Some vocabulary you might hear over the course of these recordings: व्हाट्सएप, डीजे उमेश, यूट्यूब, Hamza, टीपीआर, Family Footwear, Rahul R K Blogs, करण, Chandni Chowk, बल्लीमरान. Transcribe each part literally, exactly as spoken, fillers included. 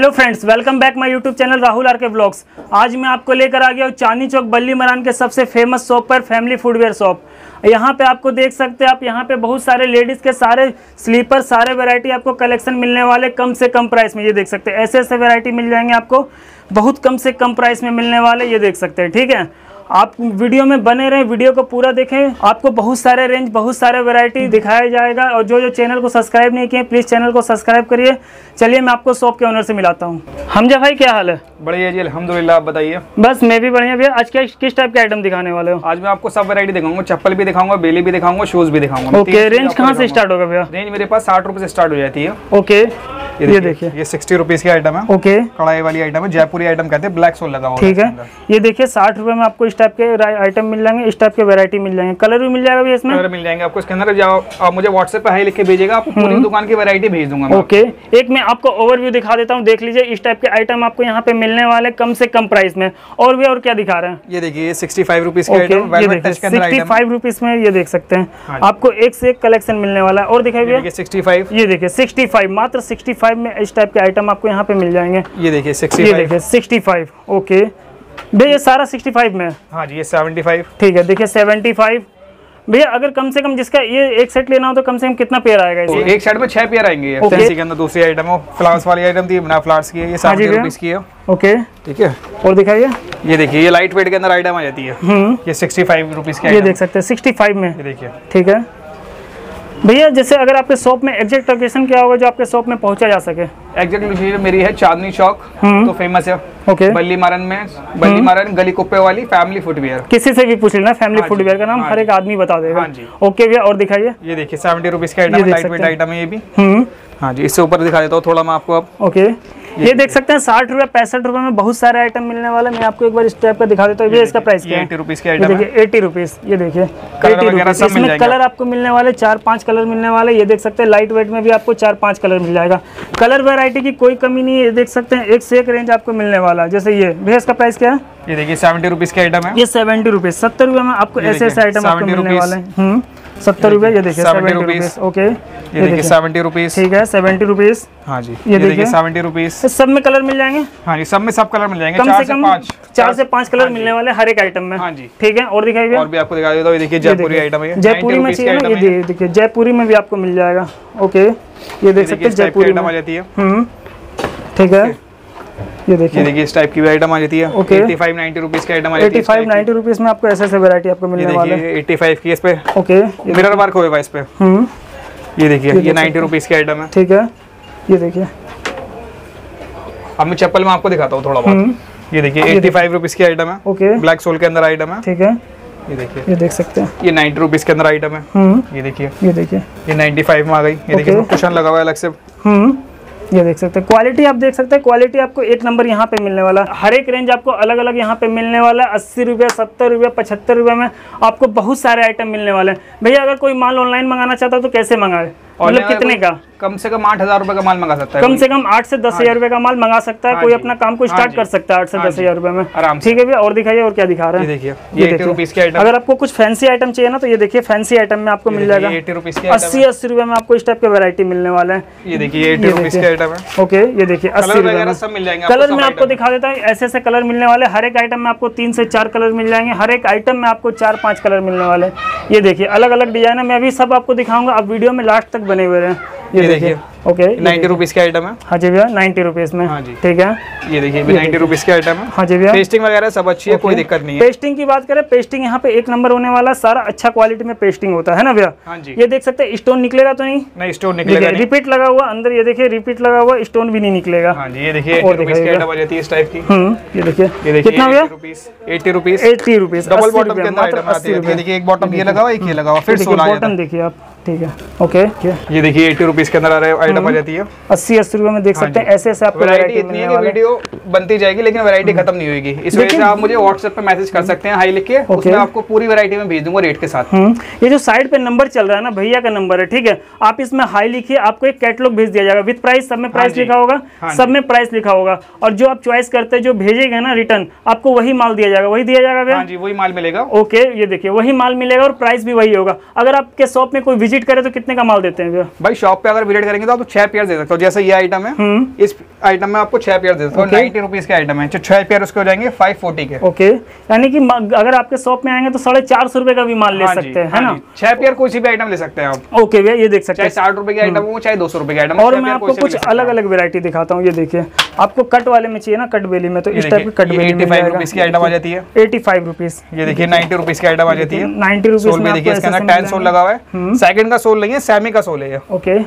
Hello friends, welcome back my यूट्यूब channel Rahul R K blogs. आज मैं आपको लेकर आ गया हूँ चांदनी चौक बल्लीमरान के सबसे फेमस शॉप पर, फैमिली फुटवेयर शॉप। यहाँ पे आपको देख सकते हैं, आप यहाँ पे बहुत सारे लेडीज़ के सारे स्लीपर, सारे वैरायटी आपको कलेक्शन मिलने वाले कम से कम प्राइस में। ये देख सकते हैं, ऐसे ऐसे वैरायटी मिल जाएंगे आपको, बहुत कम से कम प्राइस में मिलने वाले। ये देख सकते हैं, ठीक है। आप वीडियो में बने रहें, वीडियो को पूरा देखें, आपको बहुत सारे रेंज, बहुत सारे वैरायटी दिखाया जाएगा। और जो जो चैनल को सब्सक्राइब नहीं किए, प्लीज़ चैनल को सब्सक्राइब करिए। चलिए मैं आपको शॉप के ओनर से मिलाता हूँ। हमजा भाई, क्या हाल है? बढ़िया जी, अल्हम्दुलिल्लाह। आप बताइए। बस मैं भी बढ़िया भैया। आज क्या किस टाइप के आइटम दिखाने वाले हो? आज मैं आपको सब वैरायटी दिखाऊंगा, चप्पल भी दिखाऊंगा, बेली भी दिखाऊंगा, शूज़ भी दिखाऊंगा। ओके, रेंज कहाँ से स्टार्ट होगा भैया? रेंज मेरे पास साठ रुपये से स्टार्ट हो जाती है। ओके, ये देखिए, ये सिक्सटी रुपीज़ की आइटम है। ओके, कढ़ाई वाली आइटम है, जयपुरी आइटम कहते हैं, ब्लैक सोल लगा हुआ। ठीक है, ये देखिए, साठ रुपये में आपको इस टाइप के आइटम मिल जाएंगे, इस टाइप के वैरायटी मिल जाएंगे। कलर भी मिल जाएगा, भी इसमें कलर मिल जाएंगे आपको इसके अंदर। आप मुझे व्हाट्सएप पे हाई लिख के भेजिएगा, आपको पूरी दुकान की वैरायटी भेज दूंगा। ओके, एक मैं आपको ओवरव्यू दिखा देता हूँ, देख लीजिए। इस टाइप के आइटम आपको यहाँ पे मिलने वाले कम से कम प्राइस में। और भी और क्या दिखा रहे हैं, ये देखिए, sixty five rupees sixty five rupees में। ये देख सकते हैं, आपको एक से एक कलेक्शन मिलने वाला है। और दिखाइए, सिक्सटी फाइव, ये देखिए सिक्सटी फाइव मात्र सिक्सटी फाइव में इस टाइप के आइटम आपको यहाँ पे मिल जाएंगे। ये देखिए सिक्सटी फाइव। ओके भैया, ये सारा सिक्सटी फाइव में है। हाँ जी, ये सेवेंटी फाइव। ठीक है, देखिए सेवेंटी फाइव। भैया अगर कम से कम जिसका ये एक सेट लेना हो तो कम से कम कितना पेयर आएगा इसमें? एक सेट में छह पेयर आएंगे। फैंसी के अंदर दूसरी आइटम हो, फ्लावर्स वाली आइटम थी, बिना फ्लावर्स की है, ये सेवेंटी रुपीस की है। ओके, ठीक है। और दिखाइए, ये देखिए, ये लाइट वेट के अंदर आइटम आ जाती है। ये सिक्सटी फाइव रुपीस की है, ये देख सकते हैं सिक्सटी फाइव में। ये देखिए, ठीक है भैया। जैसे अगर आपके शॉप में एग्जैक्ट लोकेशन क्या होगा जो आपके शॉप में पहुंचा जा सके? एग्जैक्ट लोकेशन मेरी है चांदनी चौक, तो फेमस है। ओके, बल्लीमरन में, बल्लीमरन गली कुप्पे वाली फैमिली फुटवेयर। किसी से भी पूछ लेना, फैमिली फुटवेयर का नाम हर एक आदमी बता देगा। ओके भैया, और दिखाइए, ये देखिए सेवेंटी रुपीज का आइटम, लाइट वेट आइटम है ये भी। हाँ जी, इससे ऊपर दिखा देता हूँ थोड़ा मैं आपको। अब ओके, ये देख सकते हैं साठ रुपये, पैंसठ रुपये में बहुत सारे आइटम मिलने वाले। मैं आपको एक बार इस टाइप का दिखा देता हूँ। ये इसका प्राइस क्या है? अस्सी रुपीस के आइटम है। देखिए अस्सी रुपीस, ये देखिए अस्सी रुपीस। इसमें कलर आपको मिलने वाले चार पांच कलर मिलने वाले। ये देख सकते हैं, लाइट वेट में भी आपको चार पांच कलर मिल जाएगा। कलर वैरायटी की कोई कमी नहीं है। ये देख सकते हैं, एक से एक रेंज आपको मिलने वाला है। जैसे ये भैया, इसका प्राइस क्या है? ये देखिए सेवेंटी रुपीज़ के आइटम है। ये सेवेंटी रुपीज़ सत्तर रुपये में आपको ऐसे ऐसे आइटम आपको मिलने वाले हैं। सत्तर रुपये, ये देखिए सेवेंटी रुपीस। ओके, ये देखिए सेवेंटी रुपीस। ठीक है, सेवेंटी रुपीस। हाँ जी, ये देखिए सेवेंटी रुपीस। सब में कलर मिल जाएंगे। हाँ जी, सब में सब कलर मिल जाएंगे, कम से कम चार से पांच कलर मिलने वाले हर एक आइटम में। हाँ जी, ठीक है। और दिखाइए, और भी आपको दिखा देता हूँ। ये देखिए जयपुरी आइटम है, जयपुरी में चाहिए, देखिए जयपुरी में भी आपको मिल जाएगा। ओके, ये देख सकते हैं जयपुरी में आ जाती है। ठीक है, ये देखिए, देखिए इस टाइप की आइटम आ जाती है। ओके, पचासी नब्बे रुपीस की आइटम आ जाती है। पचासी नब्बे रुपीस में आपको ऐसे ऐसे वैरायटी आपको मिलने वाले हैं। पचासी की इस पे। ओके, मिरर वर्क होएगा इस पे। हम्म, ये देखिए, ये नब्बे रुपीस की आइटम है। ठीक है, ये देखिए। अब मैं चप्पल में आपको दिखाता हूं थोड़ा बहुत। ये देखिए पचासी रुपीस की आइटम है। ओके, ब्लैक सोल के अंदर आइटम है। ठीक है, ये देखिए, ये देख सकते हैं, ये नब्बे रुपीस के अंदर आइटम है। ये देखिए, ये देखिए, ये पचानवे में आ गई। ये देखिए, कुशन लगा हुआ है अलग से। हम्म, ये देख सकते हैं। क्वालिटी आप देख सकते हैं, क्वालिटी आपको एक नंबर यहाँ पे मिलने वाला। हर एक रेंज आपको अलग अलग यहाँ पे मिलने वाला। अस्सी रुपये, सत्तर रुपये, पचहत्तर रुपये में आपको बहुत सारे आइटम मिलने वाले हैं। भैया अगर कोई माल ऑनलाइन मंगाना चाहता है तो कैसे मंगाए, मतलब कितने का? कम से कम आठ हजार रुपये का माल मंगा सकता है। कम से कम आठ से दस हजार रुपये का माल मंगा सकता है। कोई अपना काम को स्टार्ट कर सकता है आठ से दस हजार रुपये में आराम। ठीक है भैया, और दिखाइए, और क्या दिखा रहे हैं? देखिए, ये अस्सी रुपीस के आइटम। अगर आपको कुछ फैंसी आइटम चाहिए ना, तो ये देखिए फैंसी आइटम में आपको मिल जाएगा अस्सी अस्सी रुपये में। आपको इस टाइप के वैरायटी मिलने वाले हैं। ये देखिए अस्सी रुपीस के आइटम है। ओके, ये देखिए अस्सी रुपये सब मिल जाएंगे। कलर में आपको दिखा देता है, ऐसे ऐसे कलर मिलने वाले। हर एक आइटम में आपको तीन से चार कलर मिल जाएंगे। हर एक आइटम में आपको चार पाँच कलर मिलने वाले हैं। ये देखिए अलग अलग डिजाइन है। मैं अभी सब आपको दिखाऊंगा, आप वीडियो में लास्ट तक बने हुए रहें। ये, ये देखिए, ओके नाइन्टी रुपीस के आइटम है। हाँ जी भैया, नाइन्टी रुपीस में। हाँ जी, ठीक है, ये देखिए नाइन्टी रुपीस के आइटम है। हाँ जी भैया, पेस्टिंग वगैरह सब अच्छी है, कोई दिक्कत नहीं है। पेस्टिंग की बात करें, पेस्टिंग यहाँ पे एक नंबर होने वाला। सारा अच्छा क्वालिटी में पेस्टिंग होता है ना भैया। हाँ जी, ये देख सकते हैं, स्टोन निकलेगा तो नहीं? नहीं, स्टोन निकलेगा, रिपीट लगा हुआ अंदर। ये देखिए रिपीट लगा हुआ, स्टोन भी नहीं निकलेगा। हाँ जी, ये देखिए इस टाइप की। ये देखिए कितना भैया? Eighty rupees, eighty rupees double bottom के अंदर। एक बॉटम ये लगा हुआ, एक ये लगा हुआ, फिर सोलह बॉटम देखिए आप। ठीक है, ओके, ये देखिए एटी रुपीस के अंदर आ रहा है आइटम आ जाती है। अस्सी अस्सी रुपए में देख सकते हैं। ऐसे ऐसे आपको वैरायटी इतनी है कि वीडियो बनती जाएगी, लेकिन वैरायटी खत्म नहीं होगी। इस वजह से आप मुझे व्हाट्सएप पे मैसेज कर सकते हैं हाई लिख के, उसमें आपको पूरी वैरायटी में भेज दूंगा रेट के साथ। ये जो साइड पे नंबर चल रहा है ना, भैया का नंबर है, ठीक है। आप इसमें हाई लिखिए, आपको एक कैटलॉग भेज दिया जाएगा विद प्राइस। सब में प्राइस लिखा होगा, सब में प्राइस लिखा होगा। और जो आप चॉइस करते हैं, जो भेजेगा ना रिटर्न, आपको वही माल दिया जाएगा। वही दिया जाएगा, वही माल मिलेगा। ओके, ये देखिए वही माल मिलेगा और प्राइस भी वही होगा। अगर आपके शॉप में कोई विजिट करें तो कितने का माल देते हैं भैया? भाई शॉप पे अगर विजिट करेंगे तो आपको छह पेयर दे सकते हो, जैसे ये आइटम है इस आइटम में आपको छह पेयर दे सकते हो, नाइनटी रुपीज के आइटम है, तो छह पेयर उसके हो जाएंगे फाइव फोर्टी के। ओके, यानी कि अगर आपके शॉप में आएंगे तो साढ़े चार सौ रुपए का भी माल ले सकते हैं, है ना? छह पेयर कोई भी आइटम ले सकते हैं आप। ओके भैया, ये देख सकते हैं साठ रुपए के आइटम हो चाहे दो सौ रुपए के आइटम। और मैं आपको कुछ अलग अलग वेरायटी दिखाता हूँ, ये देखिए आपको कट वाले में चाहिए ना, कट बेली में, तो इस टाइप की कट बेली की आइटम आ जाती है एटी फाइव रुपीज, ये देखिए नाइन्टी रुपीज की आइटम आ जाती है, नाइन्टी रुपीज सोल लगा हुआ है, सेकंड का सोल नहीं है, सेमी का सोल है। ओके,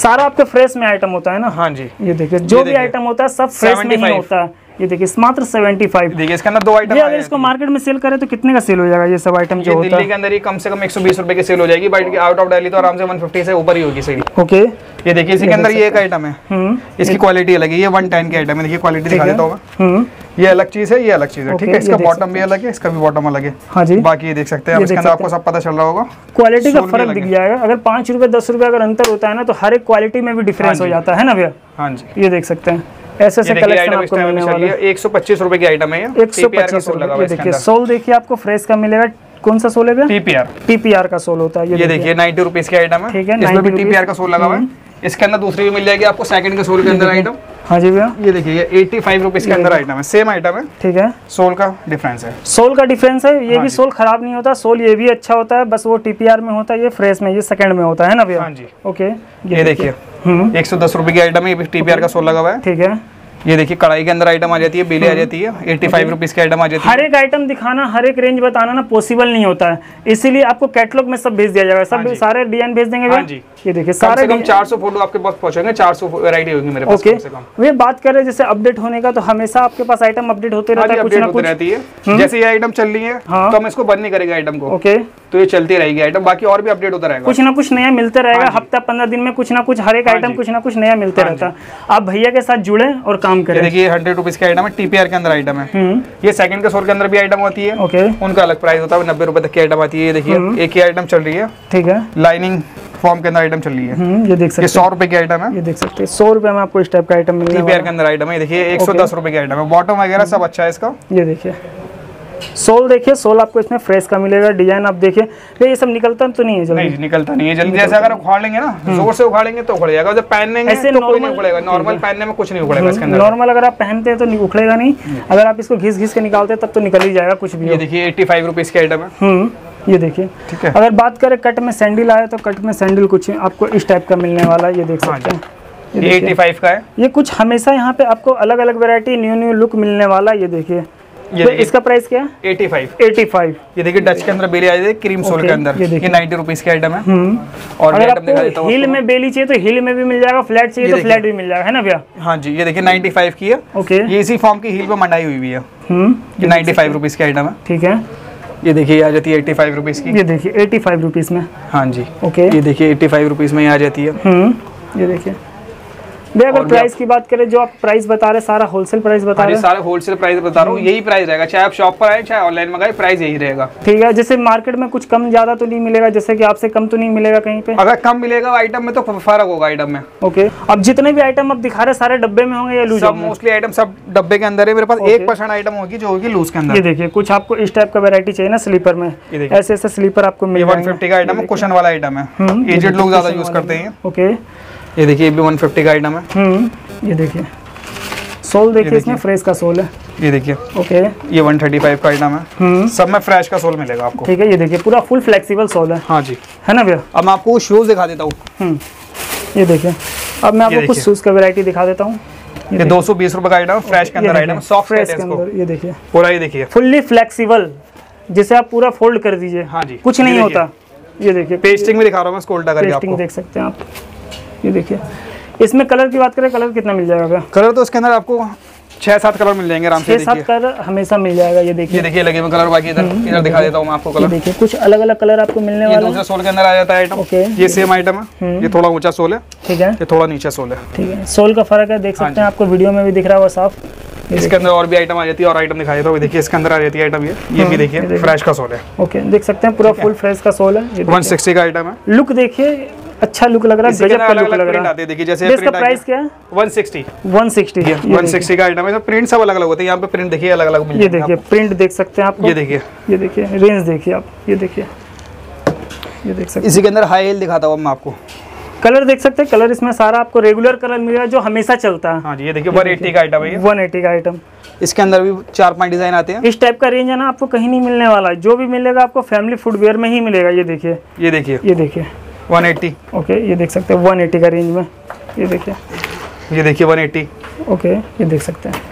सारा आपके फ्रेश में आइटम होता है ना? हाँ जी, ये देखिए जो भी आइटम होता है सब फ्रेश में ही होता है। ये देखिए मात्र सेवेंटी फाइव। देखिए इसका ना दो आइटम है, अगर इसको मार्केट में सेल करें तो कितने का सेल हो जाएगा ये सब आइटम जो होता है? दिल्ली के अंदर ही कम से कम एक सौ बीस रुपए की सेल हो जाएगी, बट आउट ऑफ दिल्ली तो आराम से एक सौ पचास से ऊपर ही होगी सेल। ओके, ये देखिए इसके अंदर ये एक आइटम है, इसकी क्वालिटी अलग है, ये एक सौ दस के आइटम है, देखिए क्वालिटी दिखा देता हूं, ये अलग चीज है, ये अलग चीज है, ठीक है? इसका बॉटम भी अलग है, इसका भी बॉटम अलग है। हां जी, बाकी ये देख सकते हैं आप, इसके अंदर आपको सब पता चल रहा होगा, क्वालिटी का फर्क दिख जाएगा। अगर पाँच रुपए दस रुपए अगर अंतर होता है ना तो हर एक क्वालिटी में भी डिफरेंस हो जाता है ना भैया? हां जी, ये देख सकते हैं ऐसे ऐसे कलेक्शन आपको मिलने वाला है। एक सौ पच्चीस रुपए की आइटम है, एक सौ पच्चीस रुपए। देखिए सोल देखिए आपको फ्रेश का मिलेगा, कौन सा सोल है? टीपीआर, टीपीआर का सोल होता है। ये देखिए नाइन्टी रुपीज की आइटम है, ठीक है, इसमें भी टीपीआर का सोल लगा हुआ है। इसके अंदर दूसरी भी मिल जाएगी आपको सेकंड के सोल के अंदर आइटम। हाँ जी भैया, ये देखिए पचासी रुपीस के अंदर आइटम है, सेम आइटम है, ठीक है, सोल का डिफरेंस है, सोल का डिफरेंस है। ये भी सोल खराब नहीं होता, सोल ये भी अच्छा होता है, बस वो टीपीआर में होता है, ये फ्रेश में, ये सेकंड में होता है ना भैया? हाँ जी। ओके, ये देखिए एक सौ दस रुपए की आइटम है, ये भी टीपीआर का सोल लगा हुआ है, ठीक है। ये देखिए कढ़ाई के अंदर आइटम आ जाती है, बेले आ जाती है, पचासी रुपीस के आइटम आ जाती है। हर एक आइटम दिखाना, हर एक रेंज बताना ना पॉसिबल नहीं होता है, इसीलिए आपको कैटलॉग में सब भेज दिया जाएगा, सब सारे डिजाइन भेज देंगे। हाँ जी, ये देखिए सारे कम चार सौ फोटो आपके पास पहुंचेंगे, चार सौ वैरायटी होगी मेरे पास। ओके, वे बात कर रहे हैं जैसे अपडेट होने का, तो हमेशा आपके पास आइटम अपडेट होते रहता है, कुछ ना कुछ रहती है। जैसे ये आइटम चल रही है तो हम इसको बंद नहीं करेंगे आइटम को, ओके, तो ये चलती रहेगी आइटम, बाकी और भी अपडेट होता रहेगा, कुछ ना कुछ नया मिलते रहेगा। हफ्ता पंद्रह दिन में कुछ ना कुछ हर एक आइटम कुछ ना कुछ नया मिलते रहता है। आप भैया के साथ जुड़े और काम करें। देखिए हंड्रेड रुपीज के आइटम है, टीपीआर के अंदर आइटम है, ये सेकंड के सोल के अंदर भी आइटम होती है, ओके, उनका अलग प्राइस होता है, नब्बे रुपए तक की आइटम आती है। ये देखिए एक ही आइटम चल रही है, ठीक है, लाइनिंग फॉर्म के अंदर आइटम चल रही है, ये देख सकते हैं, सौ रुपए की आइटम है, ये देख सकते हैं, सौ रुपए में आपको इस टाइप का आइटम मिलेगा। टीपीआर के अंदर आइटम है, देखिए एक सौ दस रुपए की आइटम है, बॉटम वगैरह सब अच्छा है इसका। ये देखिए सोल, देखिए सोल आपको इसमें फ्रेश का मिलेगा, डिजाइन आप देखिए, ये सब निकलता तो नहीं है जल्दी? नहीं, निकलता नहीं है जल्दी, जैसे अगर उखाड़ेंगे ना जोर से उखाड़ेंगे तो उखड़ जाएगा, जब पहनने ऐसे तो नॉर्मल उखड़ेगा, नॉर्मल पहनने में कुछ नहीं उखड़ेगा इसके अंदर, नॉर्मल अगर आप पहनते हैं तो उखड़ेगा नहीं, अगर आप इसको घिस घिस के निकालते हैं तब तो निकल ही जाएगा कुछ भी। ये देखिए एट्टी फाइव रुपीज की आइटम है, ये देखिए, ठीक है। अगर बात करें कट में सैंडल आए तो कट में सैंडल कुछ आपको इस टाइप का मिलने वाला है, ये देख सकते हैं, ये पचासी का है। ये कुछ हमेशा यहाँ पे आपको अलग अलग वेरायटी, न्यू न्यू लुक मिलने वाला है। ये देखिए ये तो इसका प्राइस क्या है? पचासी। ये देखिए डच के अंदर बेली आ जाती, क्रीम सोल के अंदर, ये नाइन्टी रुपीज की आइटम है। और अगर आपको हिल में बेली चाहिए तो हिल में भी मिल जाएगा, फ्लैट चाहिए तो फ्लैट भी मिल जाएगा, है ना भैया? हाँ जी, ये देखिए नाइन्टी फाइव की है, ओके, ये इसी फॉर्म की हिल पे मंडाई हुई भी है, नाइन्टी फाइव रुपीज की आइटम है, ठीक है। ये देखिए आ जाती है पचासी रुपीस की, ये देखिए पचासी रुपीस में, हाँ जी, ओके, ये देखिए पचासी रुपीस में आ जाती है। हम्म, ये देखिए भैया अगर प्राइस की बात करें, जो आप प्राइस बता रहे सारा होलसेल प्राइस बता रहे हैं? सारा होलसेल प्राइस बता रहा हूँ, यही प्राइस रहेगा, चाहे आप शॉप पर आए चाहे ऑनलाइन मंगाए, प्राइस यही रहेगा, ठीक है। जैसे मार्केट में कुछ कम ज्यादा तो नहीं मिलेगा, जैसे कि आपसे कम तो नहीं मिलेगा कहीं पे? अगर कम मिलेगा आइटम में तो फर्क होगा आइटम में। ओके, अब जितने भी आइटम आप दिखा रहे सारे डब्बे में होंगे या लूज? मोस्टली आइटम सब डब्बे के अंदर है, मेरे पास एक परसेंट आइटम होगी जो होगी लूज के अंदर। ये देखिए कुछ आपको इस टाइप का वैरायटी चाहिए ना स्लीपर में, ऐसे ऐसे स्लीपर आपको मिलेगा, वन फिफ्टी का आइटम है, कुशन वाला आइटम है, एजेड लोग ज्यादा यूज करते हैं। ओके, ये देखिए ये भी एक सौ पचास का आइटम है। हम्म, ये देखिए सोल देखिए इसमें फ्रेश का सोल है, ये देखिए, ओके, ये एक सौ पैंतीस का आइटम है, सब में फ्रेश का सोल मिलेगा आपको, ठीक है। ये देखिए पूरा फुल फ्लेक्सिबल सोल है, हाँ जी, है ना भैया? अब मैं आपको शूज दिखा देता हूँ, ये देखिए, अब मैं आपको कुछ शूज का वैरायटी दिखा देता हूँ। ये दो सौ बीस रुपए का आइटम फ्रेश के अंदर आइटम, सॉफ्ट फ्रेश के अंदर, ये देखिए पूरा, ये देखिए फुल्ली फ्लेक्सिबल, जिसे आप पूरा फोल्ड कर दीजिए, हाँ जी, कुछ नहीं होता। ये देखिए पेस्टिंग में दिखा रहा हूँ मैं, इसको उल्टा करके आपको देख सकते हैं आप। ये देखिए इसमें कलर की बात करें, कलर कितना मिल जाएगा? कलर तो इसके अंदर आपको छह सात कलर मिल जाएंगे आराम से, छह सात कलर हमेशा मिल जाएगा। ये देखिए, ये देखिए लगे में कलर, बाकी इधर इधर दिखा देता हूं मैं आपको कलर, देखिए कुछ अलग अलग कलर आपको मिलने वाला है। दूसरा सोल के अंदर आ जाता है आइटम, ये सेम आइटम है, ये थोड़ा ऊंचा सोल है, ठीक है, ये थोड़ा नीचे सोल है, ठीक है, सोल का फर्क है, देख सकते हैं, आपको वीडियो में भी दिख रहा होगा साफ। इसके अंदर और भी आइटम आ जाती है, और आइटम दिखा देता हूं, देखिए इसके अंदर आ जाती है आइटम, ये ये भी देखिए फ्रेश का सोल है, ओके, देख सकते हैं पूरा फुल फ्रेश का सोल है। एक सौ साठ का आइटम है, लुक देखिए अच्छा लुक लग रहा है, गजब का लुक लग रहा है। देखिए जैसे इसका प्राइस क्या है? एक सौ साठ ये एक सौ साठ का आइटम है, सब प्रिंट सब अलग-अलग होते हैं, यहाँ पे प्रिंट देखिए अलग-अलग मिल जाएंगे। ये देखिए प्रिंट देख सकते हैं आप, ये देखिए, ये देखिए रेंज देखिए आप, ये देखिए ये देख सकते हैं। इसी के अंदर हाई हील दिखाता हूँ मैं आपको। कलर देख सकते हैं, कलर इसमें सारा आपको रेगुलर कलर मिलेगा जो हमेशा चलता है। हाँ जी, ये देखिए एक सौ अस्सी का आइटम है, एक सौ अस्सी का आइटम। इसके अंदर भी चार पांच डिजाइन आते हैं। इस टाइप का रेंज है ना आपको कहीं नहीं मिलने वाला, जो भी मिलेगा आपको फैमिली फुटवेयर में ही मिलेगा। ये देखिए, ये देखिए, ये देखिए एक सौ अस्सी। ओके, ये देख सकते हैं एक सौ अस्सी का रेंज में। ये देखिए, ये देखिए एक सौ अस्सी। ओके, ये देख सकते हैं,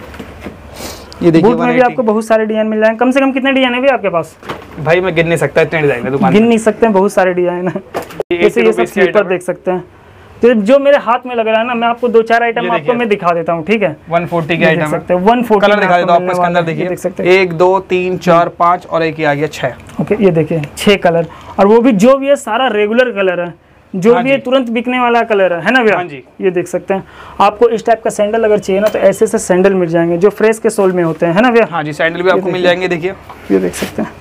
ये देखिए बूट में भी आपको बहुत सारे डिजाइन मिल जाएंगे। कम से कम कितने डिजाइन है भी आपके पास? भाई मैं गिन नहीं सकता, इतने डिजाइन है दुकान में, गिन नहीं सकते हैं, बहुत सारे डिजाइन है। जैसे ये सब स्लीपर देख सकते हैं, तो जो मेरे हाथ में लग रहा है ना, मैं आपको दो चार आइटम आपको मैं दिखा देता हूँ, ठीक है? एक सौ चालीस के आइटम है, एक सौ चालीस कलर दिखा देता हूँ आपको। इसके अंदर देखिए, देख सकते हैं एक दो तीन चार पाँच और एक ये आ गया छः। ओके, ये देखिए छः कलर, और वो भी जो भी है सारा रेगुलर कलर है, जो भी तुरंत बिकने वाला कलर है, है ना भैया? हाँ जी, ये देख सकते हैं। आपको इस टाइप का सैंडल अगर चाहिए ना तो ऐसे से सैंडल मिल जाएंगे जो फ्रेश के सोल में होते हैं, है ना भैया? हाँ जी, सैंडल भी आपको मिल जाएंगे। देखिए, ये देख सकते हैं,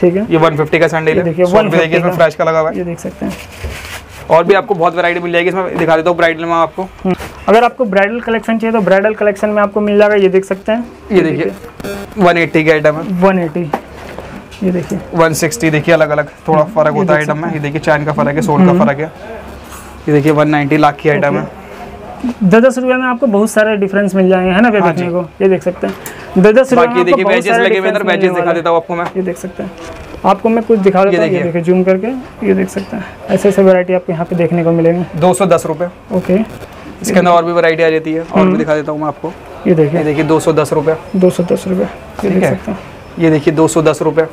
ठीक है, ये एक सौ पचास का सैंडल है। देखिए एक सौ पचास में फ्रेश का लगा हुआ है, ये देख सकते हैं। और भी आपको बहुत वैरायटी मिल जाएगी इसमें, दिखा देता हूँ ब्राइडल में आपको। अगर आपको ब्राइडल कलेक्शन चाहिए तो ब्राइडल कलेक्शन में आपको मिल जाएगा। ये देख सकते हैं, ये देखिए एक सौ अस्सी का आइटम है, एक सौ अस्सी। ये देखिए एक सौ साठ, देखिए अलग अलग थोड़ा फर्क होता है आइटम में। ये देखिए चैन का फर्क है, सोल का फर्क है। ये देखिए एक सौ नब्बे लाख की आइटम है। दस दस रुपये में आपको बहुत सारे डिफरेंस मिल जाएंगे, है ना भैया? देखने को ये देख सकते हैं दस दस रुपये। देखिए बैजेस लगे हुए, अंदर बैजेस दिखा देता हूँ आपको मैं। ये देख सकते हैं, आपको मैं कुछ दिखा देता हूँ। ये देखिए जूम करके, ये देख सकते हैं, ऐसे ऐसे वैरायटी आपको यहाँ पे देखने को मिलेंगे। दो सौ दस रुपये। ओके, इसके अंदर और भी वैरायटी आ जाती है, और भी दिखा देता हूँ मैं आपको। ये देखिए, देखिए दो सौ दस रुपये, दो सौ दस रुपये ये देख सकते हैं। ये देखिए दो सौ दस रुपये,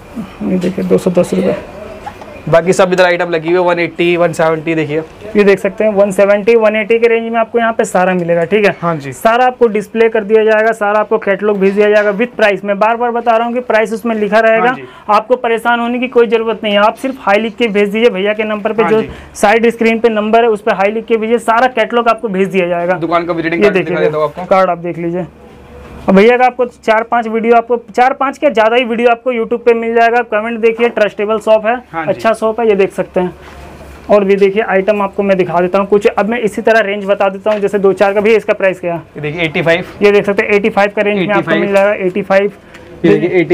ये देखिए दो सौ दस रुपये। बाकी सब इधर आइटम लगी हुई है एक सौ अस्सी, एक सौ सत्तर। देखिए ये देख सकते हैं एक सौ सत्तर, एक सौ अस्सी के रेंज में आपको यहाँ पे सारा मिलेगा, ठीक है? हाँ जी, सारा आपको डिस्प्ले कर दिया जाएगा, सारा आपको कैटलॉग भेज दिया जाएगा विद प्राइस। मैं बार बार बता रहा हूँ कि प्राइस उसमें लिखा रहेगा। हाँ, आपको परेशान होने की कोई जरूरत नहीं है, आप सिर्फ हाई लिख के भेज दीजिए भैया के नंबर पे। हाँ, जो साइड स्क्रीन पे नंबर है उस पर हाई लिख के भेजिए, सारा कैटलॉग आपको भेज दिया जाएगा। दुकान का विजिटिंग कार्ड आप देख लीजिए। और भैया का आपको चार पांच वीडियो, आपको चार पांच क्या ज़्यादा ही वीडियो आपको यूट्यूब पे मिल जाएगा। कमेंट देखिए, ट्रस्टेबल शॉप है। हाँ, अच्छा शॉप है, ये देख सकते हैं। और भी देखिए आइटम आपको मैं दिखा देता हूँ कुछ। अब मैं इसी तरह रेंज बता देता हूँ, जैसे दो चार का भी। इसका प्राइस क्या है? देखिए पचासी, ये देख सकते हैं पचासी का रेंज में आपको मिल जाएगा। पचासी पचासी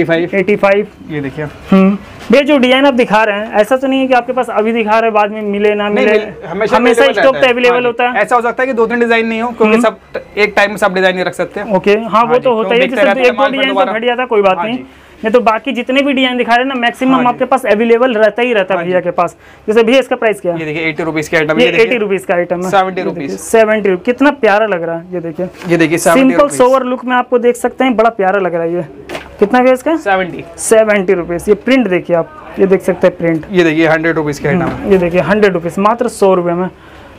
पचासी, ये देखिए। हम्म, भैया जो डिजाइन आप दिखा रहे हैं, ऐसा तो नहीं है कि आपके पास अभी दिखा रहे बाद में मिले ना मिले, हमेशा हमेशा स्टॉक पे अवेलेबल होता है। ऐसा हो सकता है कि दो तीन डिजाइन नहीं हो, क्योंकि सब एक टाइम में सब डिजाइन नहीं रख सकते। ओके, हाँ वो तो होता ही है, जैसे एक दो डिजाइन तो घट जाता, कोई बात नहीं। नहीं तो बाकी जितने भी डिजाइन दिखा रहे हैं ना, मैक्सिमम आपके पास अवेलेबल रहता ही रहता है भैया के पास। जैसे भैया इसका प्राइस क्या है? ये देखिए एटी रुपीज का आइटम, ये एटी रुपीज का आइटम है। सेवेंटी रुपीज, सेवेंटी रुपीज कितना प्यारा लग रहा है। ये देखिए, ये देखिए सिंपल सोवर लुक में आपको देख सकते हैं, बड़ा प्यारा लग रहा है। ये कितना है इसका? Seventy, seventy rupees. ये प्रिंट देखिए आप, ये देख सकते हैं प्रिंट। ये देखिए हंड्रेड रुपीज का आइटम, ये देखिए हंड्रेड रुपीज मात्र सौ रुपये में,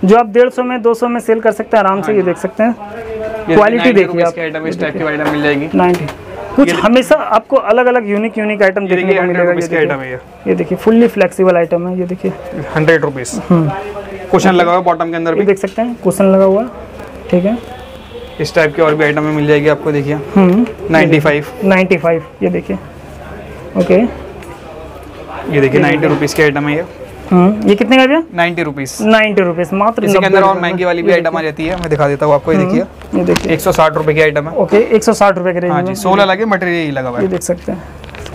जो आप डेढ़ सौ में दो सौ में सेल कर सकते हैं आराम से। ये देख सकते हैं, क्वालिटी देखिए आप। इस टाइप की आइटम मिल जाएगी नाइन्टी। कुछ हमेशा आपको अलग अलग यूनिक यूनिक आइटम देखने को मिलेगा। ये देखिए फुल्ली फ्लेक्सिबल आइटम है। ये देखिए हंड्रेड रुपीज, कुशन लगा हुआ बॉटम के अंदर भी देख सकते हैं, कुशन लगा हुआ, ठीक है। इस टाइप की और भी आइटम में मिल जाएगी आपको। देखिए नाइन्टी फाइव नाइन्टी फाइव, ये देखिए। ओके, ये देखिए नाइन्टी रुपीज़ की आइटम है ये। हम्म, ये कितने का भैया? नाइन्टी रुपीज़, नाइन्टी रुपीज़ मात्र। इसके अंदर और महंगी वाली भी आइटम आ जाती है, मैं दिखा देता हूँ आपको। ये देखिए, ये देखिए एक सौ साठ रुपये की आइटम है। ओके, एक सौ साठ रुपये के रेंज में सोलह लगे, मटेरियल ही लगा हुआ है। देख सकते हैं,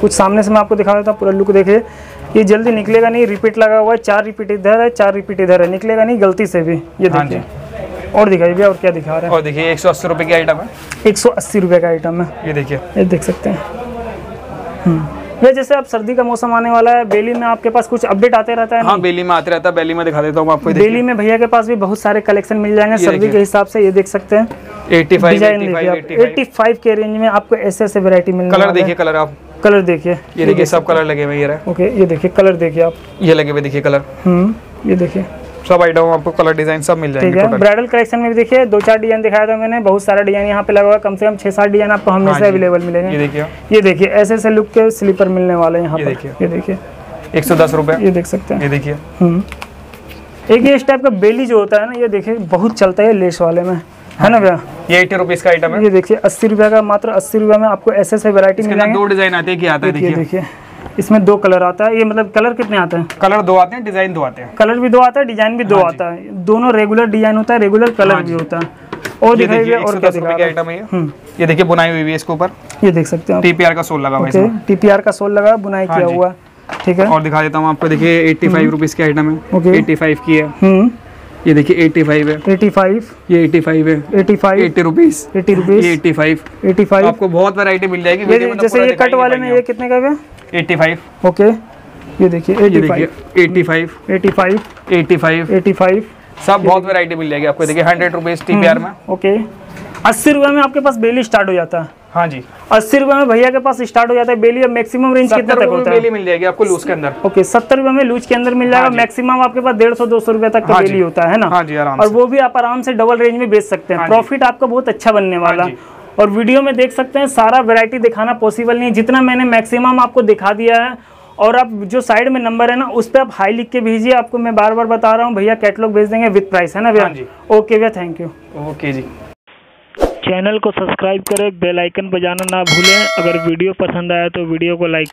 कुछ सामने से मैं आपको दिखा देता हूँ, पूरा लुक देखिए। ये जल्दी निकलेगा नहीं, रिपीट लगा हुआ है, चार रिपीट इधर है, चार रिपीट इधर है, निकलेगा नहीं गलती से भी। ये देखिए, और दिखाई भैया और क्या दिखा रहा है। और देखिए एक सौ अस्सी रुपये की आइटम है, एक सौ अस्सी रुपये का आइटम है। ये देखिए, ये देख सकते हैं भैया। जैसे आप सर्दी का मौसम आने वाला है, बेली में आपके पास कुछ अपडेट आते रहता है। हाँ, बेली में आते रहता है, बेली में दिखा देता हूँ आपको। बेली में भैया के पास भी बहुत सारे कलेक्शन मिल जाएंगे सर्दी के हिसाब से। ये देख सकते हैं पचासी के रेंज में आपको ऐसे ऐसे वैरायटी मिल। कलर देखिए, कलर आप कलर देखिए, ये देखिए सब कलर लगे हुए। ये ओके, ये देखिए कलर देखिए आप, ये लगे हुए देखिए कलर। हम्म, ये देखिए सब आइटम आपको कलर डिजाइन सब मिल जाएंगे। ठीक है, ब्राइडल कलेक्शन में भी देखिए दो चार डिजाइन दिखाया था मैंने, बहुत सारा डिजाइन यहाँ पे लगा हुआ, कम से कम छह सात डिजाइन आपको हमेशा अवेलेबल मिलेंगे। ये देखिए, ये देखिए ऐसे ऐसे लुक के स्लीपर मिलने वाले यहाँ पे। ये देखिए एक सौ दस रुपये, ये देख सकते हैं। ये देखिए एक ये इस टाइप का बेली जो होता है ना, ये देखिए बहुत चलता है लेस वाले में, है ना भैया? ये एटी रुपीज का आइटम है। ये देखिए अस्सी रुपये का, मात्र अस्सी रुपये में आपको ऐसे ऐसे वैरायटी मिलेंगे। दो डिजाइन आते हैं, आता है देखिए, इसमें दो कलर आता है। ये मतलब कलर कितने आते हैं? कलर दो आते हैं, डिजाइन दो आते हैं। कलर भी दो आता है, डिजाइन भी दो आता है, दोनों रेगुलर डिजाइन होता है, रेगुलर कलर भी होता है। और दिखाइए और क्या दिखा रहा है। ये देखिए बुनाई हुई है इसके ऊपर, ये देख सकते हैं। टीपीआर का सोल लगा हुआ है, टीपीआर का सोल लगा, बुनाई किया हुआ है। ठीक है। और दिखा देता हूँ आपको, देखिए एट्टी फाइव रुपीज की आइटम है, ओके एट्टी फाइव की है, ये देखिए एट्टी फाइव है, एट्टी फाइव, ये एट्टी फाइव है, एट्टी फाइव, अस्सी रुपीस, अस्सी rupees, eighty five, eighty five. आपको बहुत वैरायटी मिल जाएगी। जैसे ये कट वाले में ये कितने का है? Eighty five. ओके, ये देखिए eighty five, eighty five, eighty five, eighty five, सब बहुत वैरायटी मिल जाएगी आपको। देखिए हंड्रेड रुपीज टीपीआर में। ओके, अस्सी रुपए में आपके पास बेली स्टार्ट हो जाता है। हाँ जी, अस्सी रुपए में भैया के पास स्टार्ट हो जाता है बेली। मैक्सिमम रेंज कितना तक होता है? बेली मिल जाएगी आपको लूज के अंदर। ओके, सत्तर रुपए में लूज के अंदर मिल जाएगा। हाँ, मैक्सिमम आपके पास डेढ़ सौ दो सौ रुपए तक का बेली होता है ना। हाँ जी, आराम से। और वो भी आप आराम से डबल रेंज में बेच सकते हैं। प्रॉफिट आपका बहुत अच्छा बनने वाला है। और वीडियो में देख सकते हैं, सारा वैरायटी दिखाना पॉसिबल नहीं है, जितना मैंने मैक्सिमम आपको दिखा दिया है। और आप जो साइड में नंबर है ना, उस पर आप हाई लिख के भेजिए। आपको मैं बार बार बता रहा हूँ, भैया कैटलॉग भेज देंगे विद प्राइस, है ना भैया? ओके भैया, थैंक यू। ओके जी, चैनल को सब्सक्राइब करें, बेल आइकन बजाना ना भूलें। अगर वीडियो पसंद आया तो वीडियो को लाइक